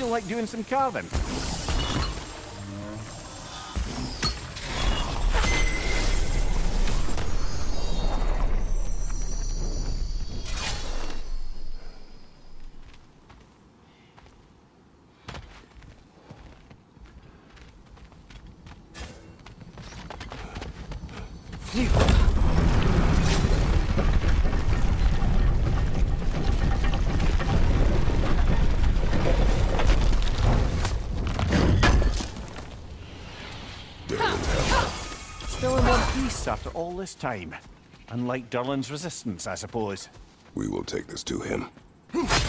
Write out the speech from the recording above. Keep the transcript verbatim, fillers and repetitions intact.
feel like doing some carving. After all this time. Unlike Durlin's resistance, I suppose. We will take this to him.